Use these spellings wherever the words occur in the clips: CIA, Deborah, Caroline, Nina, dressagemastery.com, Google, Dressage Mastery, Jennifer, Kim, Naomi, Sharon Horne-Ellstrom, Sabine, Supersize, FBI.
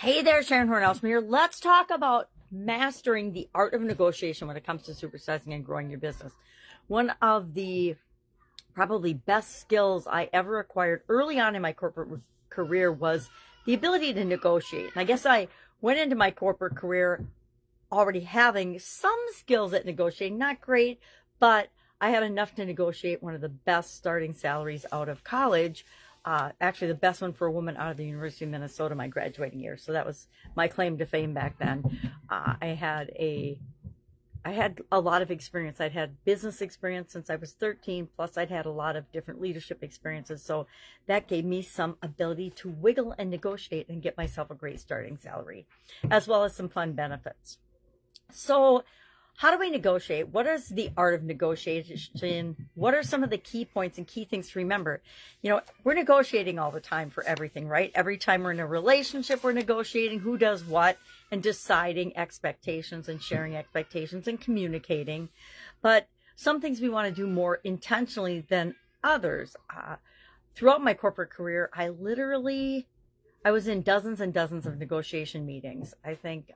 Hey there, Sharon Horne-Ellstrom here. Let's talk about mastering the art of negotiation when it comes to supersizing and growing your business. One of the probably best skills I ever acquired early on in my corporate career was the ability to negotiate. And I guess I went into my corporate career already having some skills at negotiating, not great, but I had enough to negotiate one of the best starting salaries out of college. Actually the best one for a woman out of the University of Minnesota my graduating year. So that was my claim to fame back then. I had a lot of experience. I'd had business experience since I was 13, plus I'd had a lot of different leadership experiences. So that gave me some ability to wiggle and negotiate and get myself a great starting salary, as well as some fun benefits. So how do we negotiate? What is the art of negotiation? What are some of the key points and key things to remember? You know, we're negotiating all the time for everything, right? Every time we're in a relationship, we're negotiating who does what and deciding expectations and sharing expectations and communicating. But some things we want to do more intentionally than others. Throughout my corporate career, I was in dozens and dozens of negotiation meetings. I think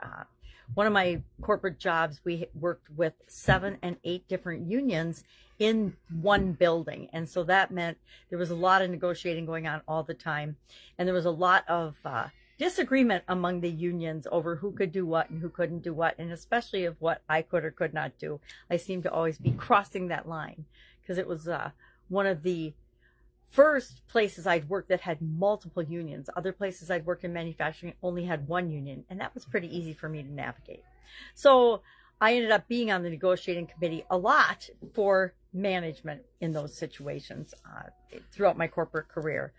one of my corporate jobs, we worked with 7 and 8 different unions in one building. And so that meant there was a lot of negotiating going on all the time. And there was a lot of disagreement among the unions over who could do what and who couldn't do what, and especially of what I could or could not do. I seemed to always be crossing that line because it was one of the first places I'd worked that had multiple unions. Other places I'd worked in manufacturing only had one union, and that was pretty easy for me to navigate. So I ended up being on the negotiating committee a lot for management in those situations throughout my corporate career.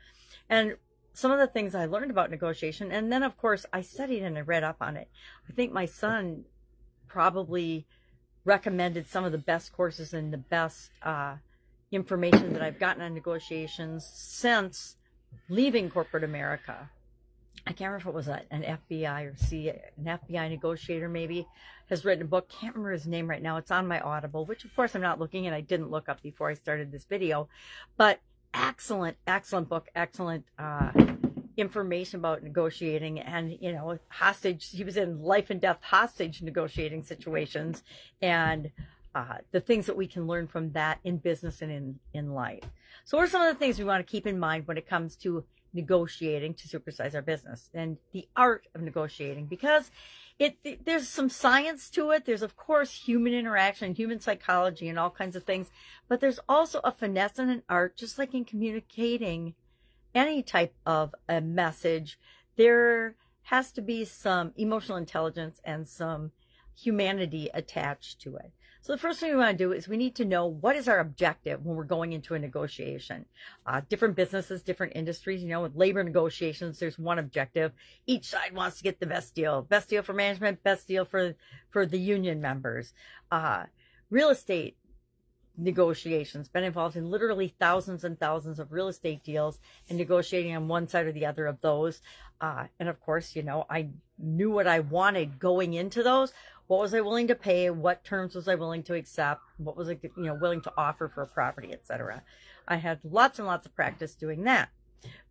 And some of the things I learned about negotiation, and then of course I studied and I read up on it. I think my son probably recommended some of the best courses and the best information that I've gotten on negotiations since leaving corporate America. I can't remember if it was an FBI or CIA, an FBI negotiator maybe, has written a book. Can't remember his name right now. It's on my Audible, which of course I'm not looking and I didn't look up before I started this video. But excellent, excellent book, excellent information about negotiating and, you know, hostage. He was in life and death hostage negotiating situations and the things that we can learn from that in business and in life. So what are some of the things we want to keep in mind when it comes to negotiating to supersize our business and the art of negotiating? Because there's some science to it. There's, of course, human interaction, human psychology, and all kinds of things. But there's also a finesse and an art, just like in communicating any type of a message. There has to be some emotional intelligence and some humanity attached to it. So the first thing we want to do is we need to know what is our objective when we're going into a negotiation. Different businesses, different industries, you know, with labor negotiations, there's one objective. Each side wants to get the best deal for management, best deal for the union members. Real estate negotiations, been involved in literally thousands and thousands of real estate deals and negotiating on one side or the other of those. And of course, you know, I knew what I wanted going into those. What was I willing to pay? What terms was I willing to accept? What was I, you know, willing to offer for a property, etc. I had lots and lots of practice doing that.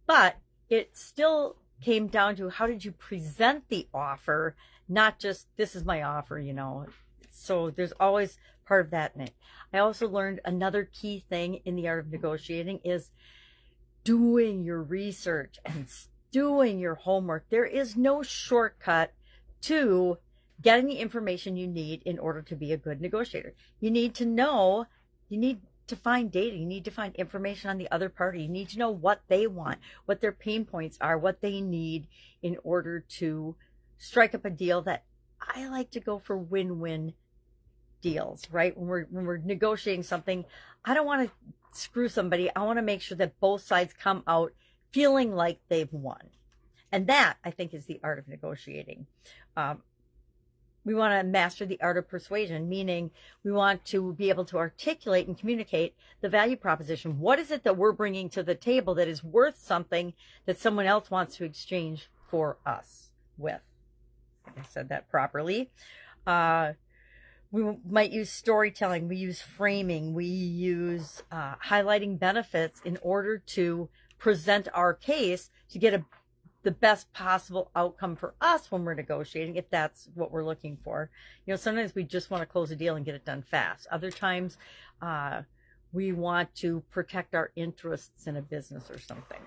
But it still came down to how did you present the offer, not just this is my offer, you know. So there's always part of that in it. I also learned another key thing in the art of negotiating is doing your research and doing your homework. There is no shortcut to getting the information you need in order to be a good negotiator. You need to know, you need to find data, you need to find information on the other party. You need to know what they want, what their pain points are, what they need in order to strike up a deal. That I like to go for win-win deals, right? When we're negotiating something, I don't want to screw somebody. I want to make sure that both sides come out feeling like they've won. And that, I think, is the art of negotiating. We want to master the art of persuasion, meaning we want to be able to articulate and communicate the value proposition. What is it that we're bringing to the table that is worth something that someone else wants to exchange for us with? I said that properly. We might use storytelling. We use framing. We use highlighting benefits in order to present our case to get a the best possible outcome for us when we're negotiating, if that's what we're looking for. You know, sometimes we just want to close a deal and get it done fast. Other times we want to protect our interests in a business or something.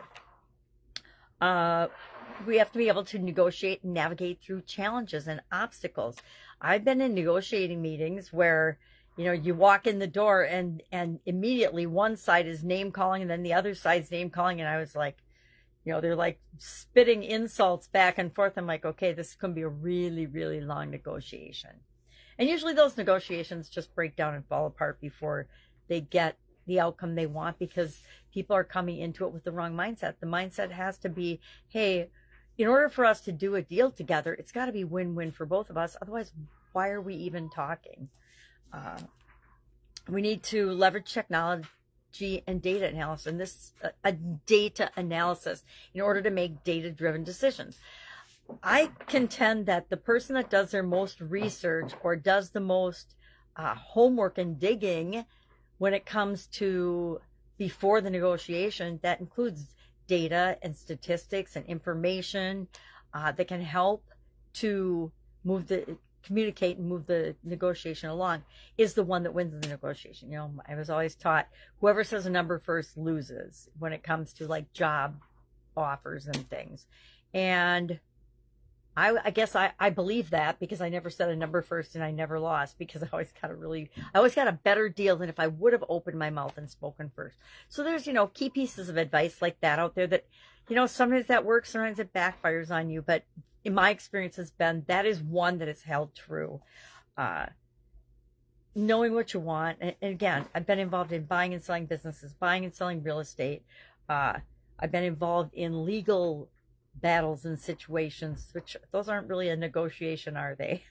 We have to be able to negotiate and navigate through challenges and obstacles. I've been in negotiating meetings where, you know, you walk in the door and immediately one side is name calling and then the other side's name calling. And I was like, you know, they're like spitting insults back and forth. I'm like, okay, this is going to be a really, really long negotiation. And usually those negotiations just break down and fall apart before they get the outcome they want, because people are coming into it with the wrong mindset. The mindset has to be, hey, in order for us to do a deal together, it's got to be win-win for both of us. Otherwise, why are we even talking? We need to leverage technology and data analysis, and this a data analysis in order to make data-driven decisions. I contend that the person that does their most research or does the most homework and digging when it comes to before the negotiation, that includes data and statistics and information that can help to communicate and move the negotiation along, is the one that wins the negotiation. You know, I was always taught whoever says a number first loses when it comes to like job offers and things. And I guess I believe that, because I never said a number first and I never lost, because I always got a better deal than if I would have opened my mouth and spoken first. So there's, you know, key pieces of advice like that out there that, you know, sometimes that works, sometimes it backfires on you. But in my experience has been, that is one that is held true. Knowing what you want. And again, I've been involved in buying and selling businesses, buying and selling real estate. I've been involved in legal battles and situations, which those aren't really a negotiation, are they?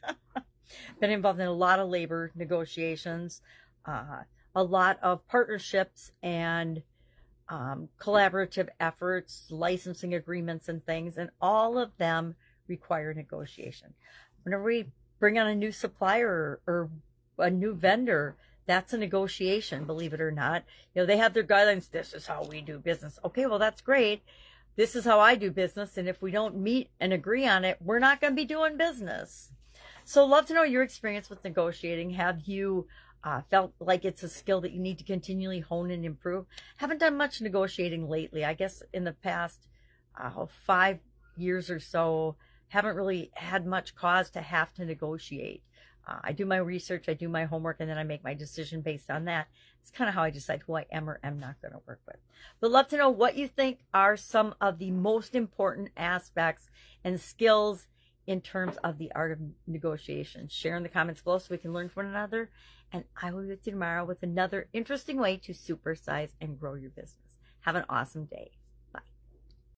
Been involved in a lot of labor negotiations, a lot of partnerships and collaborative efforts, licensing agreements and things, and all of them require negotiation. Whenever we bring on a new supplier or a new vendor, that's a negotiation, believe it or not. You know, they have their guidelines. This is how we do business. Okay, well, that's great. This is how I do business, and if we don't meet and agree on it, we're not going to be doing business. So love to know your experience with negotiating. Have you felt like it's a skill that you need to continually hone and improve? Haven't done much negotiating lately. I guess in the past 5 years or so, haven't really had much cause to have to negotiate. I do my research, I do my homework, and then I make my decision based on that. It's kind of how I decide who I am or am not going to work with. But love to know what you think are some of the most important aspects and skills in terms of the art of negotiation. Share in the comments below so we can learn from one another. And I will be with you tomorrow with another interesting way to supersize and grow your business. Have an awesome day.